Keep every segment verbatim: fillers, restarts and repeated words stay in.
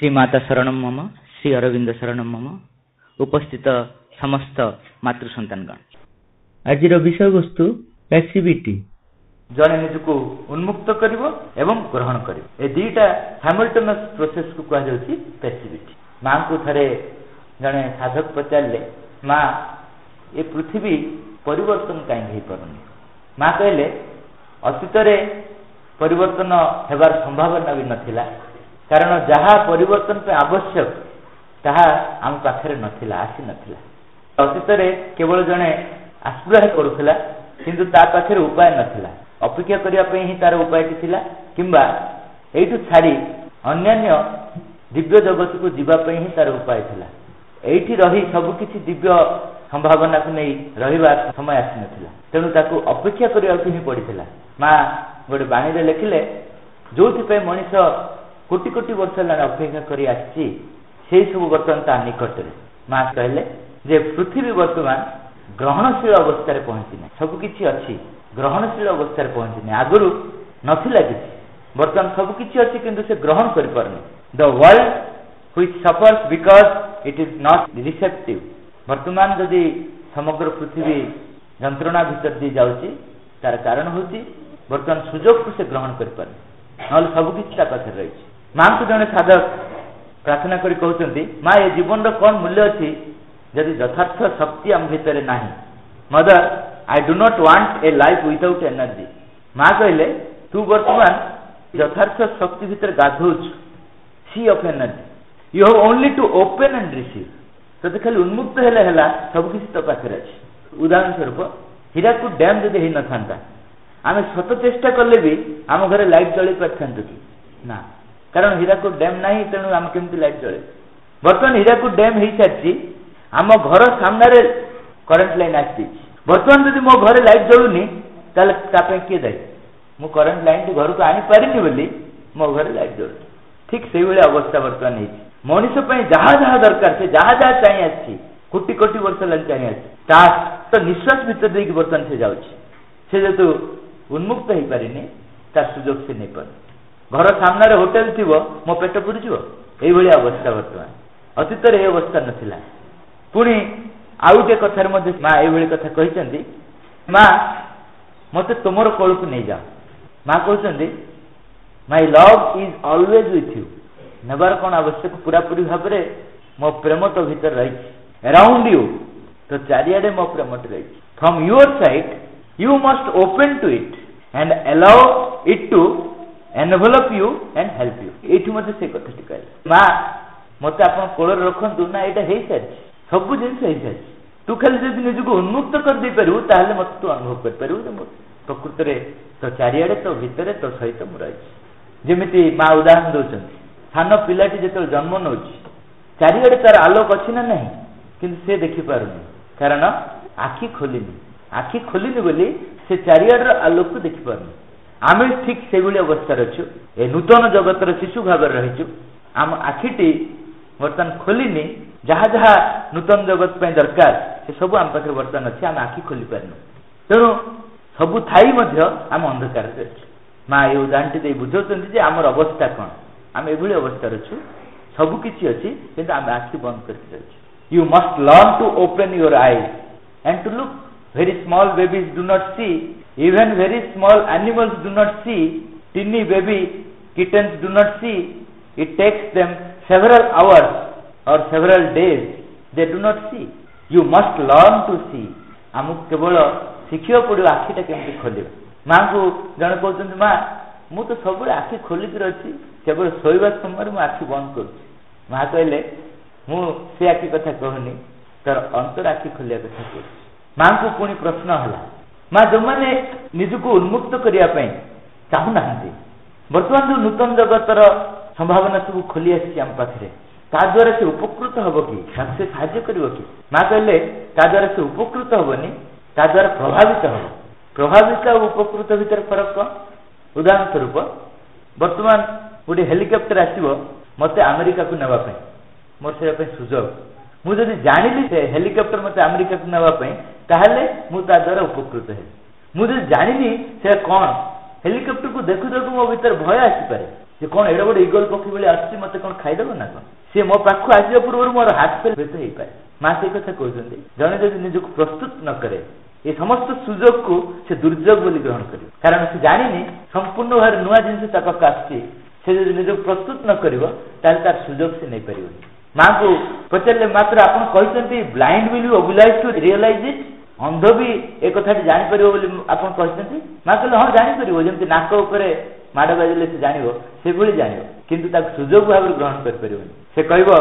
श्री माता शरणम मम, श्री अरविंद शरणम मम। उपस्थित समस्त मातृ सन्तानगण, आज विषय वस्तु पैसिविटी जने निजको उन्मुक्त करिव एवं ग्रहण करिव। ए दुईटा हैमिल्टनस प्रोसेस को कहा जाउछि पैसिविटी। माँ को थरे जने साधक पचारले, माँ ये पृथ्वी परिवर्तन कहीं हो पारनी? माँ कहले अतीतरे परिवर्तन हेबार संभावना भी नथिला, कारण जहा परिवर्तन पे आवश्यक ताहा आम पाखे नथिला, आसी नथिला। अतीतर केवल जने आश्रय करुला किंतु ता पाखे उपाय नथिला, अपेक्षा करिया पे ही तार उपायटी थिला, किंबा एइटु छाड़ी अन्यान्य दिव्य जगत को जीवा पे ही तार उपाय थिला। एइठी रही सब किछि दिव्य संभावना को नहीं रहिबा समय आसी नथिला, तेणु ताकू अपेक्षा करिया ही पड़िथिला। माँ गोटे बाणी रे लिखिले, जोथि पे मनीष कोटि कोटि वर्ष लाने अपेक्षा करी आसी, से सब बर्तमान ता निकटरे। माँ कहले जे पृथ्वी बर्तमान ग्रहणशील अवस्था रे पहुँचीना, सबकिछि अच्छी ग्रहणशील अवस्था रे पहुँचीना, आगुरु नथिला किछि, बर्तमान सबकिछि अच्छी किंतु से ग्रहण करि पारनी। The world which suffers because it is not receptive. बर्तमान जदि समग्र पृथ्वी यंत्रणा भीतर दी जाउछि, तार कारण होछि बर्तमान सुजोग को से ग्रहण करि पारनी, नहले सबकिछि ता पाखरे रहिछि। माँ को जड़े साधक प्रार्थना करी कहते, माँ ये जीवन कौन मूल्य अच्छी जदि यथार्थ शक्ति आम भितर ना। Mother I do not want a life without energy. माँ कहले तू बर्तमान यथार्थ शक्ति भितर गाधोच, sea of energy, you have only to open and receive. तोते खाली उन्मुक्त हेले हेला सबकिछ तो पाखे अच्छे। उदाहरण स्वरूप हीराकूद डैम जदि हो न था, आम सत चेष्टा कले भी आम घर लाइट चल पारे कि ना, कारण हीराकूद डैम ना, तेणु आम केमती लाइट चले। बर्तमान हीराकूद डैम हो सारी, आम घर सामने करेन्ट लाइन आसी। बर्तमान जब मो घर लाइट जलुनी किए दायी, मु करेन्ट लाइन घर को आनी पारिनी बोली मो घर लाइट जलुनी। ठीक से अवस्था बर्तमान हो मनीष जहा जहा दरकार, से जहा जहा चाहे आसी, कोटि कोटि वर्ष लगे चाहे आसी, निश्वास भितर देखिए बर्तमान से जाऊँगी। से जेहतु उन्मुक्त हो पारिनी, तार सुजोग से नहीं पार। घर सामने होटेल थी, मो पेट पूरी जीव, यही अवस्था बर्तमान। अतीतर यह अवस्था नाला। पुणी आउ गए कथार मध्य माँ ये कथा कहते, माँ मत तुमर कोल को नहीं जाओ। माँ कहते my love is always with you, नेबार कौन आवश्यक पूरापूरी भाव में मो प्रेम तो भीतर रही, एराउंड यू तो चारिड़े मो प्रेम रही। From your side you must open to it and allow it to envelop you and help you. ये मत से कथाटी कहले, माँ मत आप कोल रखु ना, ये हो सारी सब जिन, तू खाली जब निजक उन्मुक्त कर दे पारू ताहले मत तू अनुभव कर पारू प्रकृत रे तो चारिड़े तो भितर तो सहित मु रही। जमी माँ उदाहरण दौरान सान पिलाटी जो जन्म नौ, चारिड़े तार आलोक अच्छी ना नहीं, किंतु से देखी पारुनी, कारण आखि खोलनी, आखि खोलनी बोली से चारिड़र आलोक को देखी पारुनी। आम ठीक से अवस्था अच्छु, ए नूतन जगतर शिशु भाव रही, आम आखिटी बर्तमान खोलनी, जहा जहा नूतन जगत पर दरकार से सब आम पाखे बर्तमान अच्छे, आम आखि खोली पारन, तेणु सबू थाई आम अंधकार। माँ ये उदाहरण टी बुझाऊँ आमर अवस्था कौन, आम एभली अवस्था अच्छु, सबकिछि अच्छी कि आम आखि बंद कर। You must learn to open your eyes and to look. Very small babies do not see, even very small animals do not see, tiny baby kittens do not see. It takes them several hours or several days they do not see. You must learn to see. आमु केवल शिखियो पड़ो आखिटा केमती खोलिबा। माँ को जण कहते, माँ मु तो सब आखि खोलिक रही, केवल शोवा समय मु आखि बंद करुच्ची। माँ कहले मु से आखि कथा कहनी, तर अंतर आखि खोलिया कथा कहूँ। माँ को पुणी प्रश्न हला, माँ जो मैंने निजको उन्मुक्त करने चाहूना बर्तमान जो नूतन जगतर संभावना सब खोली आसी आम पाखे, ता द्वारा से उपकृत हब कि, से साहाय्य कर कि? माँ कहले ता द्वारा से उपकृत हबनी, ता द्वारा प्रभावित हब। प्रभावित और उपकृत भितर फरक कौन? उदाहरण स्वरूप बर्तमान गोटे हेलिकप्टर आसो मत आमेरिका को नापी, मोर से सुजोग, मुझे जानी से हेलिकप्टर मत आमेरिका को नापी, ताहले मु ता द्वारा उपकृत है। मुझे जानी से कौन, हेलिकप्टर को देखु देखु मो भर भय आसपे, जे कोन एडो बड ईगल पक्षी बेले आसी मते कोन खाइ देबो ना कोन से मो पाखु आसी पूर्व मोर हाथ पे भेट हे पाए मा से कथा कहजंदी जने जदि निजु को प्रस्तुत न करे ए समस्त सुजोग को से दुर्जोग बोली ग्रहण करियो कारण से जानिनी संपूर्ण भार नुवा जिंस तक कास्ती से जदि निजु प्रस्तुत न करिवो ताल तार सुजोग से नै परियो मा को पचले मात्र आपण कहजंती blind will you oblige to realise it अंध भी ए कथाटी जानि परियो बोली आपण कहजंती मा कहले हां जानि परियो जेंति नाक ऊपर माड़ बाजिले से जानिबो से भली जानिबो किंतु ताक सुजोग भाव ग्रहण कर परिबोनी से कहबो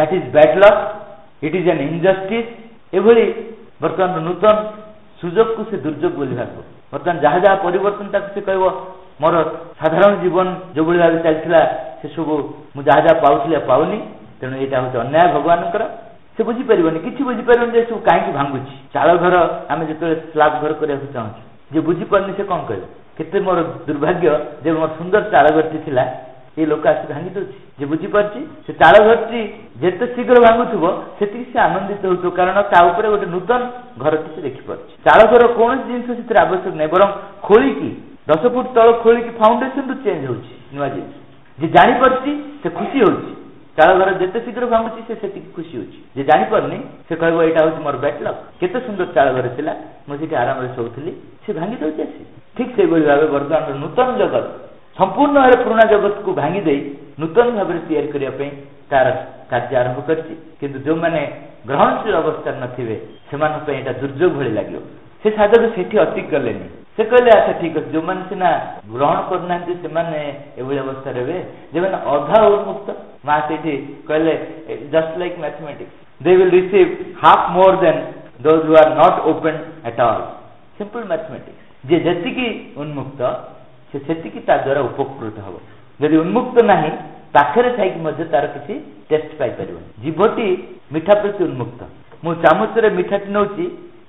that is bad luck it is an injustice ए भली वर्तमान नूतन सुजोग को से दुर्जोग बोली भाबो वर्तमान जहा जहा परिवर्तन ताक से कहबो मोर साधारण जीवन जो भली भाबे चलथिला से सब मु जहा जहा पाउथिले पाउनी तेनु एटा होय अन्याय भगवानकर से बुझी परिबोनी किछि बुझी परिबोनी जे सब काहे कि भांगुछि चाल घर आमे जतले स्लैब घर करे चाहछु जे बुझी परनी से कोन कहबो केते मोर दुर्भाग्य जे मोर सुंदर चालघरटी थिला ए लोक आसी भांगी दोछि जे बुझी परछि से चालघरटी जेते शीघ्र भांगुथुबो सेति से आनंदित होतो कारण ता ऊपर गोटे नूतन घरटी से देखि परछि चालघर कोन जिंस सेतिर आवश्यक नै बरं खोली की दस फुट तळ खोली की फाउंडेशन तो चेंज होछि नुवा जिंस जे जानि परछि से खुशी होछि चालघर जेते शीघ्र भांगुछि से सेति खुशी होछि जे जानि परनि से कहबो एटा होछि मोर बैड लक केते सुंदर चालघर थिला मो सेति आराम रे सोउथली से भांगी दोछि आसी ठीक से बोली भाव वर्तमान नूतन जगत संपूर्ण भाव पुराणा जगत को भांगी दे नूतन भाव तैयार करने तार कार्य आरंभ कर जो मैंने ग्रहणशील अवस्था नथिबे से दुर्योग भाई लगे से साधक से अति गले से कहले अच्छा ठीक अच्छे जो मैंने सीना ग्रहण करना से अवस्था रे जो मैंने अधा उन्मुक्त माँ से कहले just like mathematics they will receive half more than those who are not open at all simple mathematics जे जतिकी उन्मुक्त से सेतिकी ता द्वारा उपकृत हो यदि उन्मुक्त नहीं पाखरे थाइक मध्य तार किसी टेस्ट पाई परबो जीवटी मिठा प्रति उन्मुक्त मु चामच रे मिठा नउची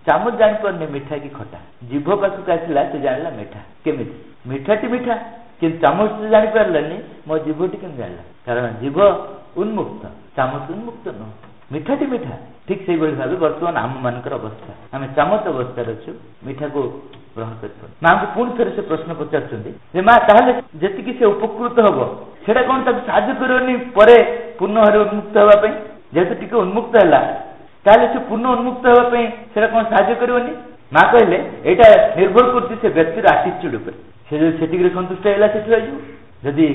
चामच जान पर ने मिठा की खटा जीव पासु कासिला से जानला मिठा केमिति मिठाटी मिठा कि चामच से जान परलनी मो जीवटी केम जानला कारण जीव उन्मुक्त चामच उन्मुक्त न मिठाटी मिठा ठीक से बड़ी भाव वर्तमान आम मानकर अवस्था आम चामच अवस्था रछु मिठा को ग्रहण कर माँ को पुणी थे से प्रश्न पचार माँ ताहले जेतिकी से उपकृत हम से कौन तक साज करनी पर पूर्ण भाव उन्मुक्त होगापी जेहेतु टी उन्मुक्त है ताहले से पूर्ण उन्मुक्त होगापी से कौन साज करनी माँ कहले एटा निर्भर करती से व्यक्तिर आटीच्यूड उपर से जो सेटिक सन्तुष्ट है से रही जदि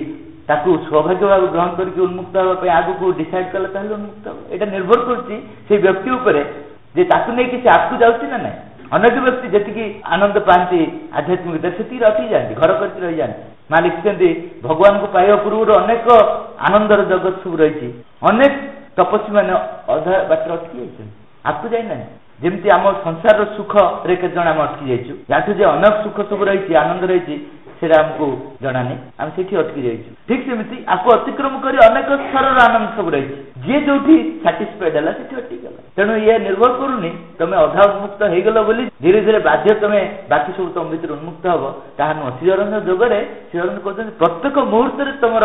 ताकू सौभाग्य भाव ग्रहण करके उन्मुक्त होगापी आग को डिसाइड कला ताहले उन्मुक्त हो एटा निर्भर करती से व्यक्ति उपर जे ताकू नहीं कि से आपको जाउछि ना नहीं अनेक व्यक्ति जतिकी आनंद पाती आध्यात्मिकता से रटी जाती घर करती रही जाती माँ लिखते भगवान को पाइबा पूर्व अनेक आनंदर जगत सब रही अनेक तपस्वी मैंने अधा बाटर अटकी जाती आपको जाना जमी आम संसार सुख रे के जन आम अटकी जाइए याठू जो अनेक सुख सब रही आनंद रही से आमको जाना नहीं आम से अटकी जाइए ठीक सेमती आपको अतिक्रम कर अनेक स्तर आनंद सब रही जी जो साटिस्फाइड है से अटकीगला तेणु ये निर्भर करूनी तुम अधा उन्मुक्त होगल बोली धीरे धीरे बाध्य तुम बाकी सब तुम भर उन्मुक्त हम ताहा नुह श्रीअरविंद जोगे श्रीअरविंद कहते प्रत्येक मुहूर्त तुम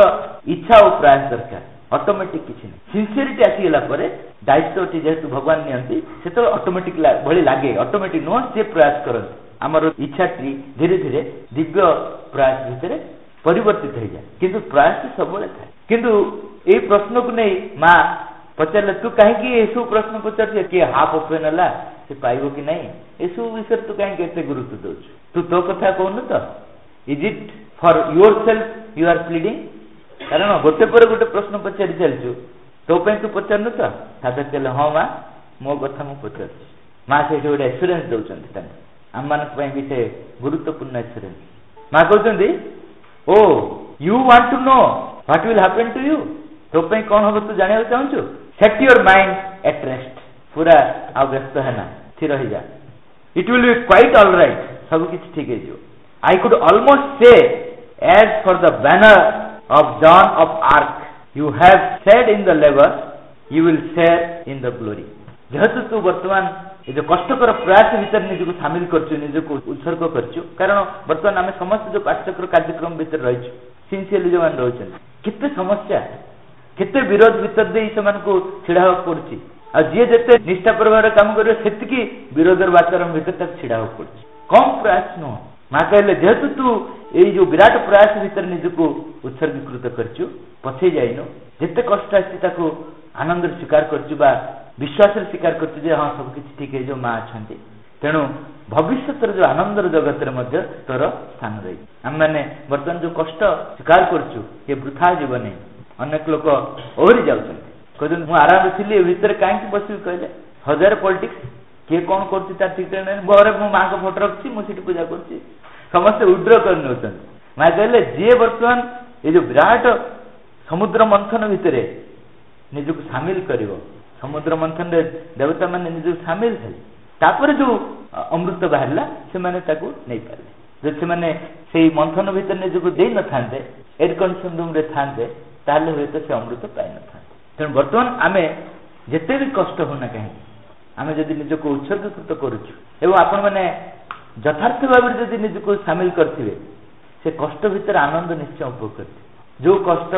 इच्छा और प्रयास दरकार ऑटोमेटिक किसी नहीं सिंसियरिटी आसीगला दायित्व जेहेतु भगवान नि ऑटोमेटिक भली लगे ऑटोमेटिक नुह सी प्रयास करते आमर इच्छाटी धीरे धीरे दिव्य प्रयास भितर परिवर्तित हो जाए कि प्रयास सब थाए किंतु ये प्रश्न को नहीं माँ पचारे तू कहीं सब प्रश्न पचार किए हाफ ओपेन है से पाइब कि नहीं एसबू विषय तू कहीं गुरुत्व दौ तू तो कथा कहन तो is it for yourself you are pleading कारण गोटे पर गोटे प्रश्न पचारि चलु तोप तू पचारनु तो साधक कहले हाँ माँ मो कथा मुझे पचार माँ से गोटे एश्योरेन्स दौरान आम मानी भी से गुरुत्वपूर्ण एश्योरेन्स माँ कहते oh you want to know what will happen to you तो पे कौन हम तू जाना चाहूँ set your mind at rest पूरा आउ व्यस्त है ना स्थिर रही जा it will be quite all right सब किसी ठीक है I could almost say as for the banner of Joan of Arc you have said in the labour you will share in the glory जेहेतु तू बर्तमान ये जो कष्टकर प्रयास भीतर निजको सामिल करछु निजको उत्सर्ग करछु कारण बर्तमान आम समस्त जो पाठ्यचक्र कार्यक्रम भीतर रही सिंसियरली जो मैंने रोचे कितने समस्या कितने विरोध भीतर दे ढड़ा पड़ी आ जी जिते निष्ठा प्रभाव काम कर विरोधर वातावरण भीतर तक ढड़ा पड़ी कम प्रयास नुह माकले जेहेतु तू ये जो विराट प्रयास भीतर निजको उत्सर्गीकृत करचु पछे जाइनो जिते कष्ट आछि ताको आनंद स्वीकार करचु बा विश्वास स्वीकार करचु जे हां सब किछि ठीक है जो मां अछंती तेणु भविष्य जो आनंद जगत रे मध्ये तोर स्थान रही हम माने वर्तमान जो कष्ट स्वीकार करचु ये वृथा जीवन अनेक लोक ओरी जाउछन कहन मु आराम थिली भीतर काहे बसी कहले हजार पॉलिटिक्स किए कौन कर ठीक घर मो माँ को फोटो रखी मुझे पूजा कर समस्ते उड्र कर माँ कहले जी बर्तमान ये जो विराट समुद्र मंथन भितर निजुक सामिल कर समुद्र मंथन देवता मैंने निजुक सामिल थे जो अमृत बाहर से मैंने नहीं पारे जो से मंथन भितर निजुक दे न था एयर कंडीशन रूम था तो से अमृत पाई न था तेना बर्तमान आम जिते भी कष्ट होना कहीं आम जब निजक उत्सर्गीकृत करुँ आपण मैंने यथार्थ भाव में निजक सामिल करेंगे से कष्ट भीतर आनंद निश्चय उपभोग करते जो कष्ट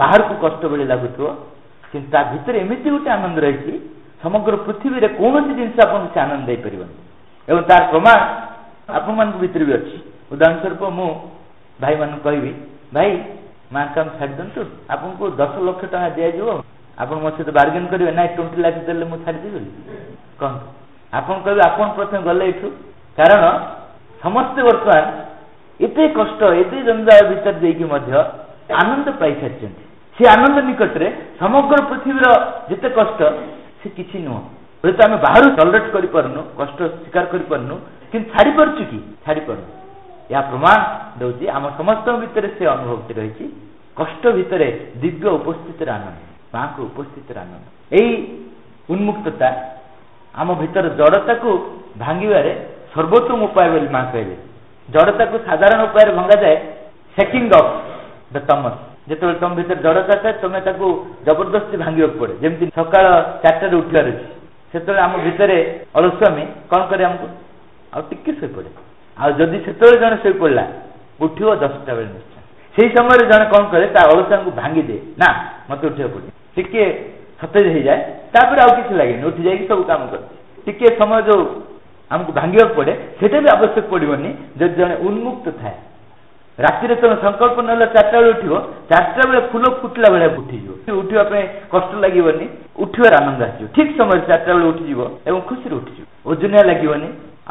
बाहर को कष्ट बेले लगुथ कि भर एमती गोटे आनंद रही समग्र पृथ्वी कौन सी जिन से आनंद दे पारे और तार प्रमाण आपण मान भर भी अच्छी उदाहरण स्वरूप मु भाई मान कहि भाई माँ काम छाड़ दिंतु आपन को दस लक्ष टा दिजाव आप मो सहित बार्गेन करेंगे ना ट्वेंटी लाख दे मुझे छाड़देवी कौन आपन कहे आपन प्रथम गले यू कारण समस्ते बर्तमान ये कष्ट ये जंजा भीतर देखिए आनंद पाई सारी से आनंद निकटने समग्र पृथ्वीर जिते कष्ट से किसी नुह हे तो आम बाहर टलरेट करूँ कष्ट स्वीकार करूँ कि छाड़ी पार्चु कि छाड़ी पार्न या प्रमाण दौर आम समस्त भितर से अनुभूति रही कष्ट भितर दिव्य उपस्थित आनंद माँ को उपस्थित आनंद यही उन्मुक्तता आम भीतर जड़ता को भांगे सर्वोत्तम उपाय बोली माँ कहले जड़ता को साधारण उपाय भंगा जाए शेकिंग ऑफ द तमस जिते तुम भीतर जड़ता था तुम्हें जबरदस्ती भांगे पड़े जमी सकाल चार्टे उठलार अच्छे से आम भीतर अलस्वामी कौन करे आमको आगे शोपड़े आदि से जन शोपड़ा उठ दसटा बेल निश्चय से समय जन कौन करे अलस्वा को भांगी दे ना मत उठा पड़े टिके सतेज हो जाए तापर आउ किसी लगे उठ जा सब काम करते टिके समय जो आमको भांगे पड़े सेटा भी आवश्यक पड़ोनी जब जड़े उन्मुक्त थाए राति में तुम संकल्प ना चार्टा बेल उठ चार्टा बेल फूल फुटला बेले उठीज उठापी कष्ट लगे उठबार आनंद आस ठीक समय चार्टा बेल उठीज और खुशी उठीज ओजनिया लगे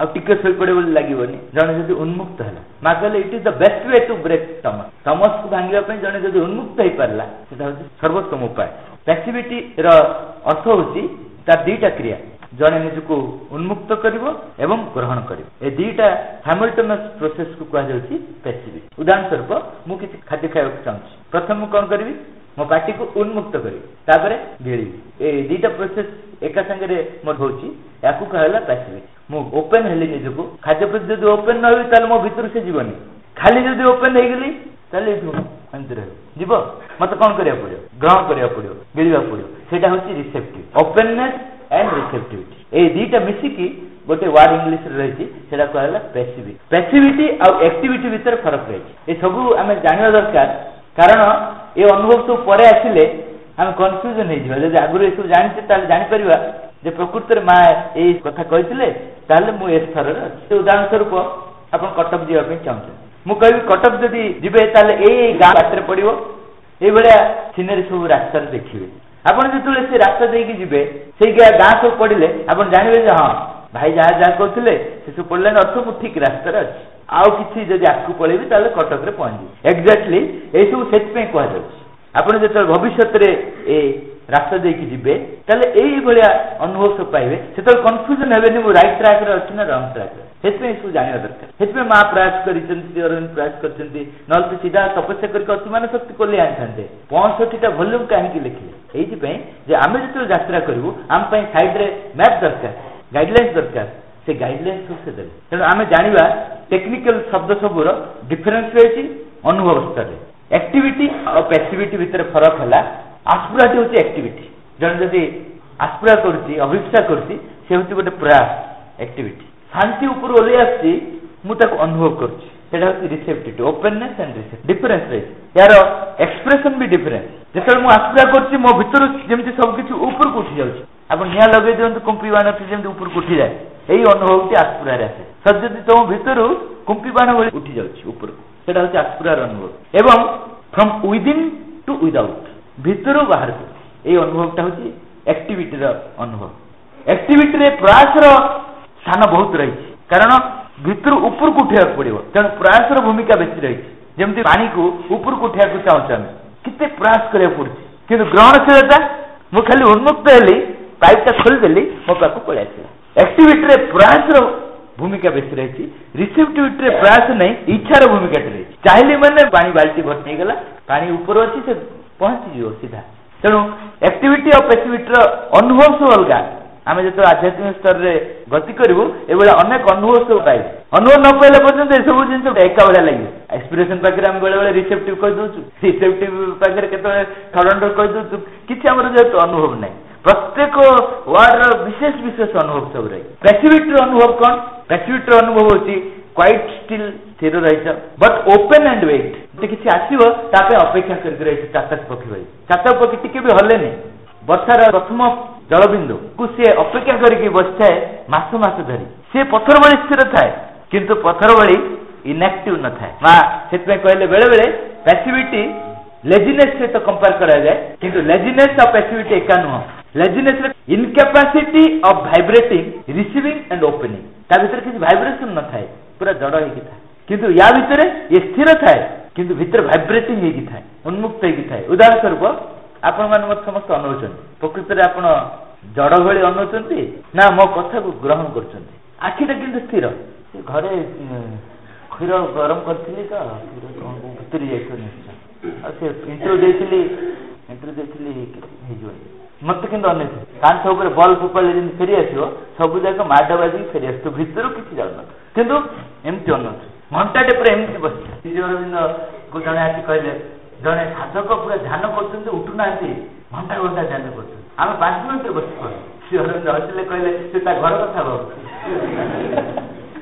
आगे शोपड़े बोले लगे जड़े जब उन्मुक्त है माँ कहले it is the best way to break तमस तमस को भांगे जड़े जब उन्मुक्त हो पारा सर्वोत्तम उपाय पैसिविटी अर्थ होती तार दीटा क्रिया जड़े निजक उन्मुक्त कर ग्रहण कर दीटा साइमल्टेनियस प्रोसेस को कहते पैसिविटी उदाहरण स्वरूप मुझे किसी खाद्य खावाक चाहूँगी प्रथम मुझे कौन करी मो पार्टी को उन्मुक्त करी गिड़ी दीटा प्रोसेस एका संगे मोर होची या कहला पैसिविटी मु ओपेन हेली निजक खाद्य प्रति जब ओपेन न हो मो भर से जीवनी खाली जब ओपेन होगी जीव मत कौन करा पड़ो ग्रहण करा पड़ो गिरा पड़ो सेटा होची रिसेप्टिव ओपेननेस एंड रिसेप्टिविटी ए दीटा मिसिकी गोटे वार्ड इंग्लिश रही कहला पैसिविटी पैसिविटी आउ एक्टिविटी भीतर फरक रही सबू आम जाना दरकार कारण ये अनुभव सब पर आसिले आम कन्फ्यूजन हो जब आगुरी सब जानी जापर जो प्रकृत में माँ ये कथा कही मुझे स्तर अच्छे उदाहरण स्वरूप आप कटक जावाई चाहते मु कह कटक जदि जीवे गाँव रास्ते पड़ो ये सीनेरी सब रास्ता देखिए आप जो से रास्ता देकी जी से गाँ सब पड़े आप जानवे हाँ भाई जहाँ जहाँ कहते से सब पड़े अर्थ मु ठीक रास्तार अच्छी आउ किसी जब आगे पड़ेबी कटक में पहुँची एक्जाक्टली यू से कहु जो भविष्य ये रास्ता देकी जीवे भाया अनुभव सब पाइबे से कन्फ्यूजन हेनी मुझे रईट ट्राक अच्छी ना रंग ट्राक से सब जाना दरकार माँ प्रयास कररविंद प्रयास कर सीधा तपस्या करके शक्ति कोल्ले आनी पैंसठीटा भल्यूम कहीं लिखिले ये आम जो यात्रा करूँ आमपाई सैड्रे मैप दरकार गाइडलाइंस दरकार से गाइडलाइंस सब से दे तेना आम जाना टेक्निकल शब्द सबूर डिफरेन्स रही अनुभव स्तर में एक्टिविटी और पैसिविटी भितर फरक है आस्पुराटी होती एक्टिविटी जन जदि आस्पुरा करती अभिप्सा करती से होती गोटे प्रयास एक्टिविटी शांति ऊपर ओले आसी मुझे अनुभव करुँच रिसेप्टिविटी ओपेननेस एंड रिसेप्ट डिफरेन्स रही यार एक्सप्रेशन भी डिफरेन्स जिते मुझे आस्पुरा कर मो भर जमी सबकि ऊपर को उठी जाऊँगी आप निआ लगे दिखाँ कंपी मान जमी ऊपर को उठी जाए यही अनुभव आस्पुरा आसे सर जब तुम भर कुंपी बाण भाई उठी जाउछि ऊपर सेटा होछि आस्पिरार अनुभव एवं फ्रॉम विदिन टू विदाउट भितरु बाहर ए अनुभवटा होछि एक्टिविटी रा अनुभव। एक्टिविटी रे प्रयास रा स्थान बहुत रही कारण भितर ऊपर को उठाक पड़ो तेना प्रयास भूमिका बेची रही जमी पानी को ऊपर को उठाक चाहूँ आम कितने प्रयास करा पड़ी कि ग्रहणशीलता मुझे खाली उन्मुक्त हेली पाइपटा खोलीदेली मो पाक पलि आस। एक्टिविटी प्रयास भूमिका बेची रही रिसेप्टिविटी प्रयास नहीं इच्छार भूमिका रही चाहिए मैंने पानी बाल्टी भर्ती होगा पानी ऊपर अच्छी से पहुँची जीव सीधा तेणु एक्टिविटी और पैसिविटी अनुभव सब अलग आम जो आध्यात्मिक स्तर में गति करूँ ये अनेक अनुभव सब पाए अनुभव न पाला पर्यटन यह सब जिन एका भाया लगे एक्सपिरेसन पाखे आम बेले बेले रिसेप्टिव कहीदे रिसेप्टिव पाखे केतने थरंडर कहीदे किसी आम जेहतु अनुभव ना प्रत्येक वार्ड विशेष विशेष अनुभव सब रही। पैसिविटी अनुभव कौन पैसिविटी अनुभव होती क्वाइट स्टिल स्थिर रही बट ओपेन एंड वेट जो किसी आसो अपेक्षा करताक पक्षी भाई चातक पक्षी टी भी हलेनि बर्षार प्रथम जलबिंदु को सी अपेक्षा करके बस थाए मस मस धरी सी पथर भली स्थिर थाए किंतु पथर भली इनएक्टिव न थाए माँ से कहले बेले बेले पैसिविटी लेजिनेस सहित कंपेयर कराए किंतु लेजिनेस और पैसिविटी एका नुह laziness incapacity of vibrating receiving and opening ता भीतर किसी वाइब्रेशन न थाए पूरा जड़ होगी थाए किंतु या भीतर ये स्थिर थाए किंतु भीतर वाइब्रेटिंग होगी थाए उन्मुक्त होगी थाए। उदाहरण स्वरूप आपण मान मत समस्त अनौच प्रकृत में आपड़ जड़ भाई अनौंती ना मो कथा को ग्रहण कर आखिटा कि स्थिर घरे क्षीर गरम करी तो भूतरी जाइए इंटरव्यू इंटरव्यू दे मत कि कांस बल फोपाड़े जमीन फेरी आसो सबुजाक माड बाजी फेरी आस तो भितर किसी जाऊन कितु एमती अनौच घंटाटे पूरा एमती बस जड़े आसी कहले जड़े साधक पूरा ध्यान कर उठू ना घंटा घंटा ध्यान करें पांच मिनट बस हसिले कहले घर कथा भाव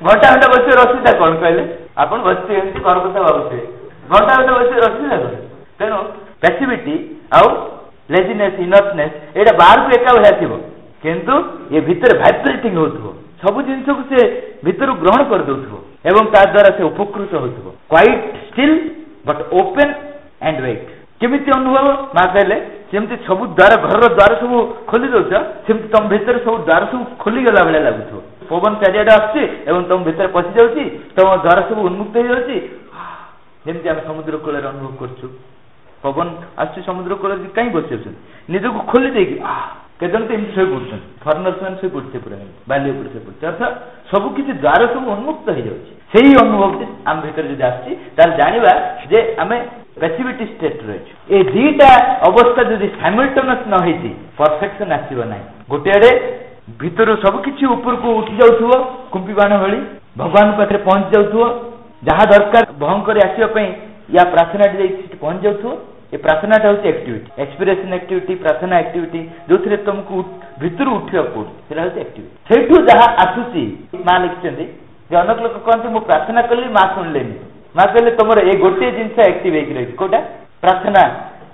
घंटा घंटा बस रसीदा कौन कहले आप बस एमती घर कथा भावे घंटा घंटा बस रसीदा कौन तेणु पैसिविटी आउ लेजिनेस इनर्टनेस यहाँ बाहर को एका भाया थी किंतु ये भितर वाइब्रेटिंग हो सब जिन से भितर ग्रहण कर एवं ता द्वारा से उपकृत हो quite still but open and wait केमिति अनुभव माँ कहले सेमती सब द्वार घर द्वार सब खोली दौच सेमती तुम भितर सब द्वार सब खोलीगला भाया लगुथ पवन चारिआडे आसुची एवं तुम भितर पशि जाऊँगी तुम द्वार सब उन्मुक्त हो जाऊँगी जमी आम समुद्र कूल अनुभव कर पवन आसुची समुद्र कूल कहीं बस निजक खोली दे केतन तो एमती शोई पड़ते फर्नर्स मैंने शोई पड़ते पूरा बाली उपड़े शोई पड़ते अर्थात सबकिछ द्वार सब उन्मुक्त हो जाए अनुभव आम भितर जो आस जाना जे आम पैसिविटी स्टेट रही ए दीटा अवस्था जो साइमल्टेनियस न होती परफेक्शन आसव ना गोटे आड़े भितर सबकिछ उपरको उठी जाऊ कुंपी बाण भली भगवान पाखे पहुंच जाऊ जहाँ दरकार भंग कर आसवाई या प्रार्थना पहुंच जाऊ ये प्रार्थना हूँ एक्टिविटी एक्सपिरेसन एक्टिविटी प्रार्थना एक्टिविटी जो थे तुमको भितर उठा पड़े हूँ एक्टिविटी से जहाँ आसूसी माँ लिखते अनेक लोक कहते मुझे प्रार्थना कली माँ शुणिले माँ कहले तुम ये गोटे जिनस एक्टिव होगी कौटा प्रार्थना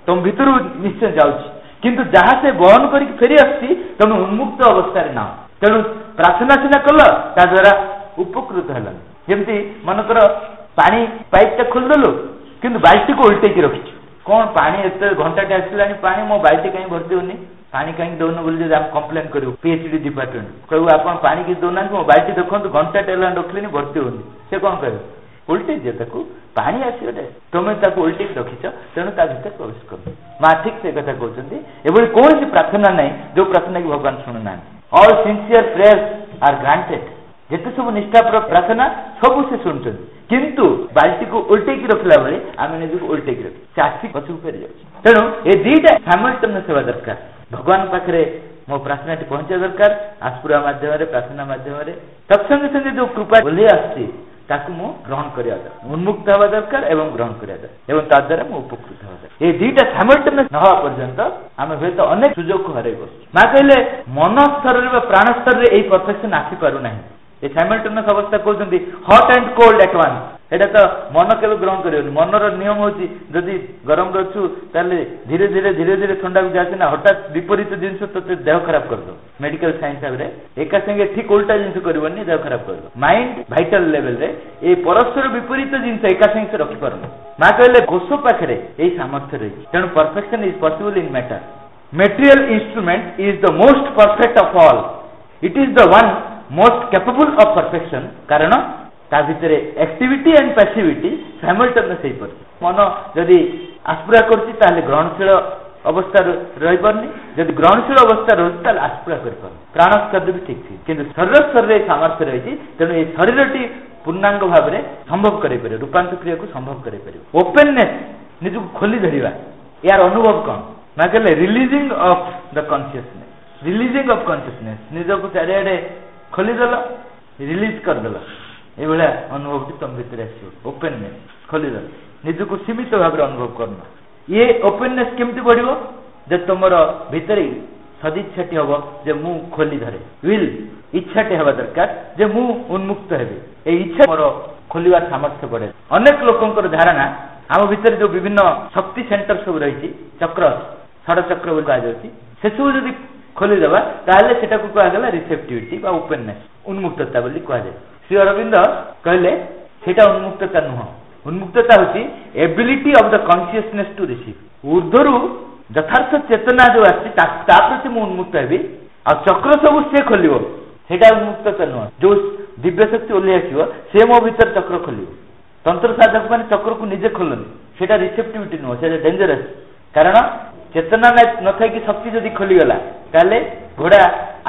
तुम भितर निश्चय जाऊँगी किंतु जहाँ से बहन करके फेरी आसी तुम उन्मुक्त अवस्था ना तेणु प्रार्थना सीना कल ता द्वारा उपकृत है जमी मनकर पानी पाइपटा खोलदेलु कि बाल्टी को उल्टेक रखी कौन पानी एत घंटाटे आसला पानी मो बाल्टी कहीं भर्ती होनी पानी कहीं दौन बोली आप कम्प्लेन करूँ पीएचडी डिपार्टमेंट कहूँ आप पानी कि दौना मो बाल्टी देखो घंटाटे रखिले भर्ती होनी से कौन कह उल्टे दिए पानी आसवे तुम उल्टे रखीच तेणु ता भर प्रवेश कर माँ ठीक से कथा कहते एभली कौन प्रार्थना ना जो प्रार्थना कि भगवान शुणु ना all sincere prayers are granted जिते सब निष्ठापर प्रार्थना सब से शुणुं किंतु बाल्टी को उल्टेक रखला बेले आम निजी को उल्टेक रख से आसी पचक फेरी जाऊँ तेणु ये दुईटा सामर्थ्य सेवा दरकार भगवान पाखे मो प्रार्थना पहुंचा दरकार आसपुरा मध्यम प्रार्थना मध्यम तत्संगे संगे जो कृपा बोली आसी ताकू मु ग्रहण करिया दरकार उन्मुक्त हवा दरकार एवं ग्रहण करिया दरकार एवं ता द्वारा मु उपकृत हवा दरकार ये दुईटा सामर्थ्य न हवा पर्यंत आम हेत अनेक सुजोग को हर बस माँ कहले मन स्तर रे प्राण स्तर रे परफेक्शन आसी पारु नाही ये साइमल्टेनियस अवस्था कहते hot and cold at one एटा तो मन के ग्रहण कर मनर नियम होती जदि गरम रु धीरे धीरे धीरे धीरे ठंडा को जाना हठात विपरीत जिन तो देह खराब कर दो। मेडिकल साइंस हिसाब एका संगे ठीक उल्टा जिन करनी देह खराब कर दो। माइंड भाइटाल लेवल रे ए परस्पर विपरीत जिन एका संगे रखी पार माँ कहले घोष पाखे यही सामर्थ्य रही तेणु perfection is possible in matter. Material instrument is the most perfect of all. It is the one most capable of perfection कारण ता भितर एक्टिविटी एंड पैसिविटी साइमल्टेनियस हो पार मन जदि आसपुरा कर ग्रहणशील अवस्था रही पारनी जदि ग्रहणशील अवस्था रही आसपुरा कर प्राण स्तर भी ठीक थी कि शरीर स्तर में सामर्थ्य रही तेणु ये शरीरटी पूर्णांग भाव में संभव कर रूपांतर क्रिया को संभव कर ओपेननेस निजक खोली धरवा यार अनुभव कौन मैं कहले releasing of the consciousness. Releasing of consciousness निजक चारिआडे खोलीदेल रिलीज करदेल ये अनुभव तुम भितर ओपेननेस खोलीद निजक सीमित भाव में अनुभव करना ये ओपेननेस केमती बढ़ो जे तुम भितर सदिच्छाटी हम जे मु खोली धरे विल इच्छाटी हवा दरकार जे मु उन्मुक्त हेबी ए इच्छा मोर खोलने सामर्थ्य बढ़े। अनेक लोकंर धारणा आम भितर जो विभिन्न शक्ति सेंटर सब रही चक्र षड़ चक्र कहुच्छी से सब जब खोलीदेवा सेटा को कहगला रिसेप्टिविटी ओपेननेस उन्मुक्तता कहुए। श्री अरविंद कहले सेटा उन्मुक्तता नुह उन्मुक्तता होची ability of the consciousness to receive ऊर्धर यथार्थ चेतना जो आसी मु उन्मुक्त हेबी आ चक्र सब से खोल सेटा उन्मुक्तता नुह जो दिव्य शक्ति ओल्ले आसीबो से मो भीतर चक्र खोल तंत्र साधक माने चक्र को निजे खोलनी सेटा रिसेप्टिविटी नुह से डेंजरस कारण चेतना न थी शक्ति जदि खोलीगला ताले घोड़ा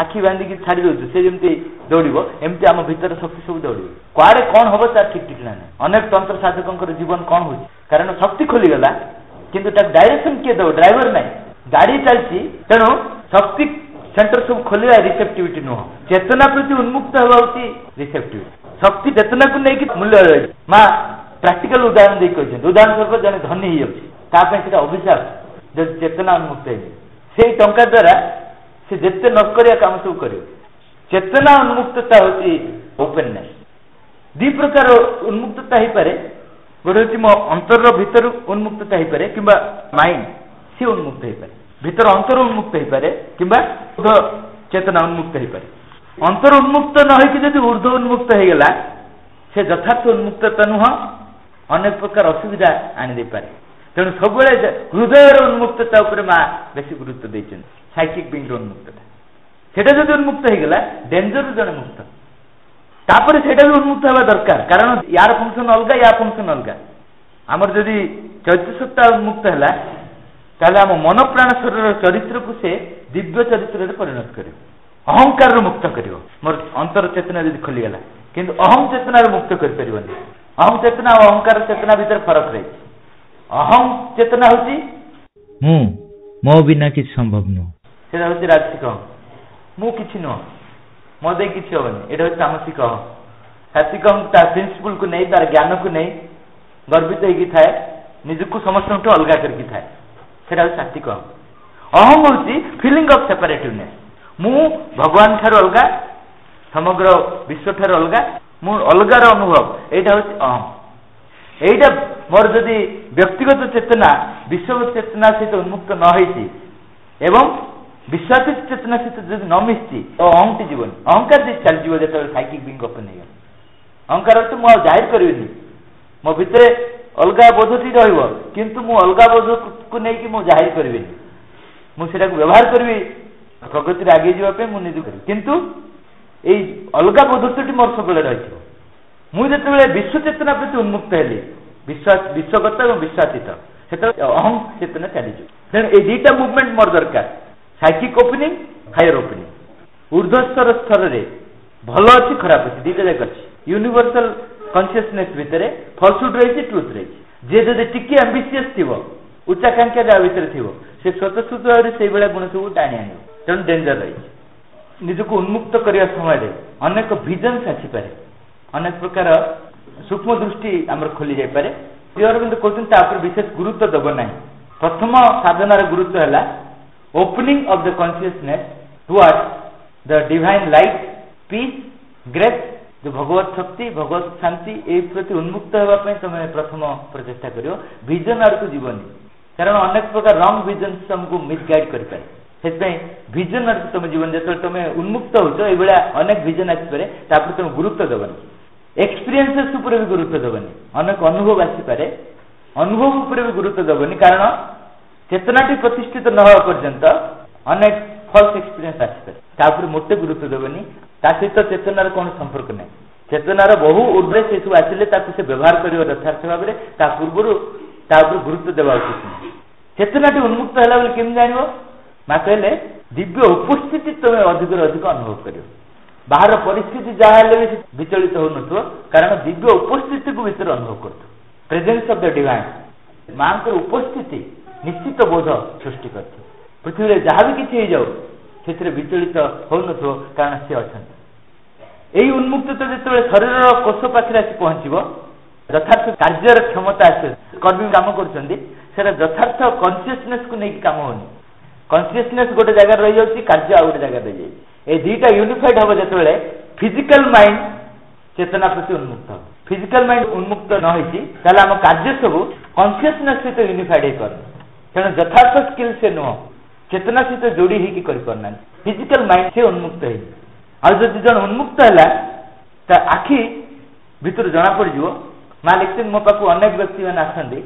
आखि बांधिकी छाड़ी दौर से जमी दौड़ो एमती आम भर शक्ति सब दौड़ कड़े कौन हम तार ठीक ठिकना ना अनेक तंत्र साधकों जीवन कौन हो कारण शक्ति खोलीगला किंतु तार डायरेक्शन किए दब ड्राइवर ना गाड़ी चलती तेणु शक्ति सेंटर सब खोल रिसेप्टिविटी नुह चेतना प्रति उन्मुक्त हवा हूँ रिसेप्टिविटी शक्ति चेतना को लेकिन मूल्य रही माँ प्राक्टिकाल उदाहरण देते उदाहरण स्वरूप जन धनी होता अभिशाप जो चेतना उन्मुक्त हो टाँचा द्वारा से जिते नकरिया काम सब कर चेतना उन्मुक्तता होती ओपेननेस। दी प्रकार उन्मुक्तता हो पाए गोटे हूँ मो अंतर भर उन्मुक्तता हो पाए कि माइंड सी उन्मुक्त हो पाए भीतर अंतर उन्मुक्त हो पाए कि चेतना उन्मुक्त हो पाए अंतर उन्मुक्त न होती ऊर्ध्व उन्मुक्त होगा से यथार्थ उन्मुक्तता नुह अनेक प्रकार असुविधा आनी पाए तेणु सब हृदय उन्मुक्तता माँ बेस गुरुत्व देते साइकिक बिंग उन्मुक्तता सेटा जो उन्मुक्त होगा डेंजर जन मुक्त तापर सेटा भी उन्मुक्त हवा दरकार कारण यार फंक्शन अलग या फंक्शन अलग आमर जदि चैत्र सत्ता उन्मुक्त है ताले आम मन प्राण शरीर चरित्र को से दिव्य चरित्र परिणत कर अहंकार मुक्त कर मोर अंतर चेतना जब खोलीगला किंतु अहम चेतार मुक्त कर अहम चेतना और अहंकार चेतना भीतर फरक रही अहम चेतना हूँ मु मो बिना किसी संभव नुह से हूँ राजसिक मु कि नुह मो दे कि हेनी ये हूँ तामसिक सात्विक तार प्रिंसिपल को नहीं तार ज्ञान को नहीं गर्वित होगी थाए निजक समस्त अलग करके थाए से हूँ सात्विक अहम हूँ फिलिंग अफ सेपरेटिवनेस मु भगवान ठार अलग समग्र विश्व ठार अलग मु अलगार अनुभव यहाँ हूँ अहम यहीटा मोर जदि व्यक्तिगत चेतना विश्व चेतना सहित उन्मुक्त न होती एवं विश्वासित चेतना सहित जो न मिशि और अहमटी जीवन अहंकार चलो जो साइकिक बिंग ओपन हो अहंकार तो मुझे जाहिर करी मो भर अलग बोधटी रु मु अलग बोध को लेकिन मुझे जाहिर करी मुझे व्यवहार करी प्रगति आगे जावाप मुझे कितु ये अलग बोधटी मोर सब रही मुझे विश्व चेतना प्रति उन्मुक्त हेली विश्वास विश्वगत और विश्वासित से अहम चेतना चली तेना ये दुटा मुवमेंट मोर दरकार साइकिक ओपनिंग हायर ओपनिंग ऊर्ध्वस्तर स्तर में भल अच्छी खराब अच्छी दुटा जाक अच्छी यूनिवर्सल कॉन्शियसनेस भितर फलसुड रही ट्रुथ रही जी जब टी एम्बिशियस थी उच्चाकांक्षा जहाँ भितर थी से स्वतःस्फूर्त भाव से गुण सब टाणी आन तेणु डेंजर रही निजक उन्मुक्त करने समय अनेक विजन्स आसपे अनेक प्रकार सूक्ष्म दृष्टि आमर खोली जापे। श्री अरविंद कहते विशेष गुरुत्व देव ना प्रथम साधनार गुरुत्व है opening of the consciousness towards the divine light peace grace जो भगवत शक्ति भगवत शांति ए प्रति उन्मुक्त होगा तुम प्रथम प्रचेषा कर विजन आड़ को जीवनी कारण अनेक प्रकार रंग विजन तुमको मिसगाइड करे से विजन आड़ तुम जीवन जो तुम उन्मुक्त हो अनेक विजन आसपे तापर तुम गुरुत्व देवनी एक्सपीरियंसेस भी गुरुत्व देवनी अनेक अनुभव आसपे अनुभव उपर भी गुरुत्व देवनी कारण चेतना टी प्रतिष्ठित न होगा पर्यंत अनेक फल्स एक्सपीरियंस आसपे मोटे गुरुत्व देवनी सहित चेतनार कौन संपर्क ना चेतनार बहु ऊर्धे से सब आसे व्यवहार कर यथार्थ भाव में पूर्व गुरुत्व देवा उचित ना चेतना टी उन्मुक्त है केमी जान माँ कहले दिव्य उपस्थिति तुम अधिक अधिक अनुभव कर बाहर परिस्थिति जहाँ विचलित हो न कारण दिव्य उपस्थिति को भीतर अनुभव कर प्रेजेन्स ऑफ द डिवाइन माँ को उपस्थिति निश्चित बोध सृष्टि करती पृथ्वी में जहाँ भी किसी हो से विचलित हो न कारण सी अच्छा यही उन्मुक्तता जो शरीर कोष पाखे आसी पहुंचो यथार्थ कार्यर क्षमता आस कर्मी कम कर यथार्थ कन्सीयसनेस को लेकिन कम होनी कन्सीयसनेस गोटे जगह रही जाए कार्य आ गए जगह रही जाए ये दुईटा यूनिफाइड हम जो फिजिकल माइंड चेतना प्रति उन्मुक्त हम फिजिकल माइंड उन्मुक्त न होती आम कार्य सब कन्सीयसनेस सहित यूनिफाइड हो पारना तेना यथार्थ स्किल से नुह चेतना सहित जोड़ी होगी करना फिजिकल माइंड से उन्मुक्त है आज जब जन उन्मुक्त है आखि भर जना पड़ माँ लिखते मो पाक अनेक व्यक्ति मैंने आसती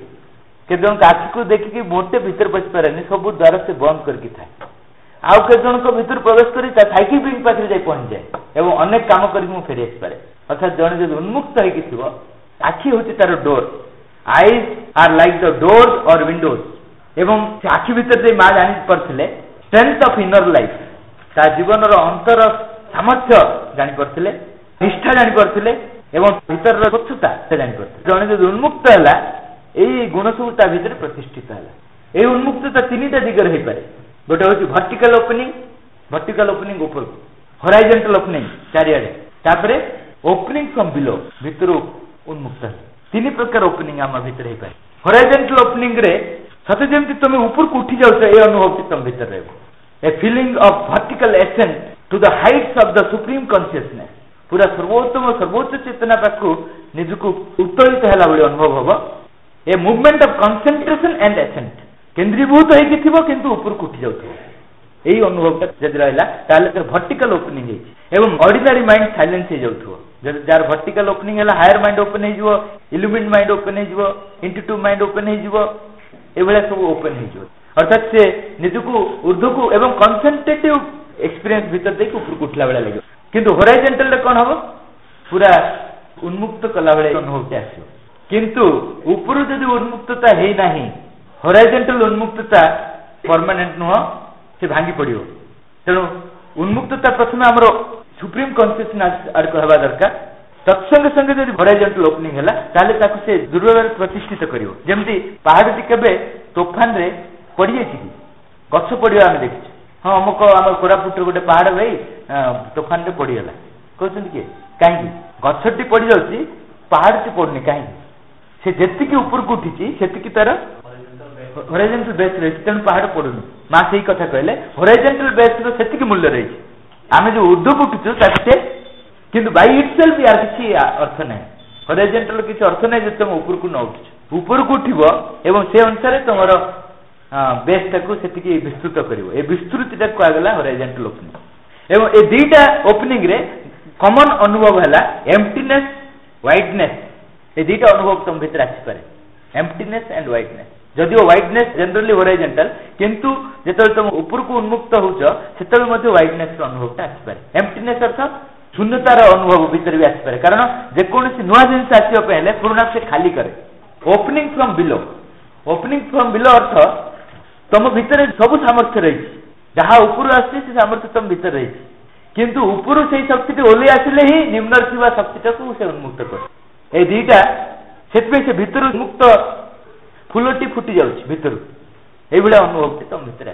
कई आखि को देखिक मोटे भर पशि पारे सब द्वार से बंद करके थाए आउ कई जन भर प्रवेश कर सैकिल बिंग पाखे जाए पहुंच जाए और अनेक काम करके मुझे फेरी आसपे अर्थात जन जो उन्मुक्त हो आखि हूँ तार door eyes are like the doors और विंडोज एवं आखि भीतर माँ जानी पारे स्ट्रेंथ ऑफ इनर लाइफ ता जीवन अंतर सामर्थ्य जानी पारे निष्ठा जानी पारे भीतर स्वच्छता से जानी पारे जन जो उन्मुक्त है यही गुण सब ता भीतर प्रतिष्ठित है उन्मुक्तता तीन टा दिगरे हो पाए गोटे हूँ वर्टिकल ओपनिंग वर्टिकल ओपनिंग ऊपर हॉराइजॉन्टल ओपनिंग चारिआडे ओपनिंग फ्रॉम बिलो भीतर उन्मुक्त है तीन प्रकार ओपनिंग आम भीतर हो पाए हॉराइजॉन्टल ओपनिंग सत्य जमी तुम ऊपर को उठी जाऊ ये अनुभव तुम भीतर रह feeling of vertical ascent to the heights of the supreme consciousness पूरा सर्वोत्तम सर्वोच्च चेतना पाक निजुक उत्तोलित है अनुभव हम a movement of concentration and ascent केन्द्रीभूत होकर किंतु ऊपर को उठी जाऊ यही अनुभव जब रहा वर्टिकल ओपनिंग एवं ऑर्डिनरी माइंड साइलेंस हो जार वर्टिकल ओपनिंग है हायर माइंड ओपन हो इल्यूमिन माइंड ओपन हो इंटिट्यूटिव माइंड ओपन हो एवला सब ओपन हो अर्थात से निजुक ऊर्ध को एवं कंसंट्रेटिव एक्सपीरियंस भीतर देख ऊपर उठला बेला लगे किंतु हॉराइजॉन्टल कौन हम पूरा उन्मुक्त कला बेला अनुभव आसो किंतु ऊपर जब उन्मुक्तता है ना हॉराइजॉन्टल उन्मुक्तता परमानेंट नुह से भांगी पड़ो तेणु उन्मुक्तता प्रथम आम सुप्रीम कॉन्शियसनेस आड़ को हवा दरकार तत्संगे संगे जब हॉराइजॉन्टल ओपनिंग है से दुर्व्यवहार प्रतिष्ठित करियो जमती पहाड़ी के तोफान रे पड़ जाइए कि गछ पड़ा आम देखी हाँ अमुक आम कोरापुटर गोटे पहाड़ भाई तोफान रे पड़गला कहते किए कहीं गछटी पड़ जाऊँगी पहाड़ी पड़नी कहीं से जी ऊपर को उठी से तार हॉराइजॉन्टल बेस रही तेणु पहाड़ पड़ूनी माँ से कथा कहले हॉराइजॉन्टल बेस से मूल्य रही आम जो ऊर्ध्व को उठीचु किंतु बाई इटसेल्फ यार किसी अर्थ ना हॉराइजॉन्टल किसी अर्थ ना तुम ऊपर को न उठो ऊपर को उठो एवं से अनुसार तुम बेस टाकू से विस्तृत कर विस्तृति टाक कहला हॉराइजॉन्टल ओपनिंग एवं ए दुईटा ओपनिंग रे कॉमन अनुभव है एम्प्टीनेस वाइडनेस ए दुईटा अनुभव तुम भीतर आसपे एम्प्टीनेस एंड वाइडनेस जदिव वाइडनेस जनरली हॉराइजॉन्टल किंतु जिते तुम ऊपर को उन्मुक्त होते वाइडनेस अनुभव आसपे एम्प्टीनेस अर्थात शून्यतार अनुभव भीतर भी आसपे कारण जेकोसी नुआ जिन आसपा पुराणा से खाली करे opening from below opening from below अर्थ तुम भीतर सब सामर्थ्य रही जहाँ ऊपर आसी से सामर्थ्य तुम भीतर रही किंतु ऊपर से शक्ति ओल्ले आसिले ही निम्न थी शक्ति से उन्मुक्त कर ये दुईटा से भीतर मुक्त फुलटी फुटी जाऊँ भीतर ये अनुभव तुम भीतर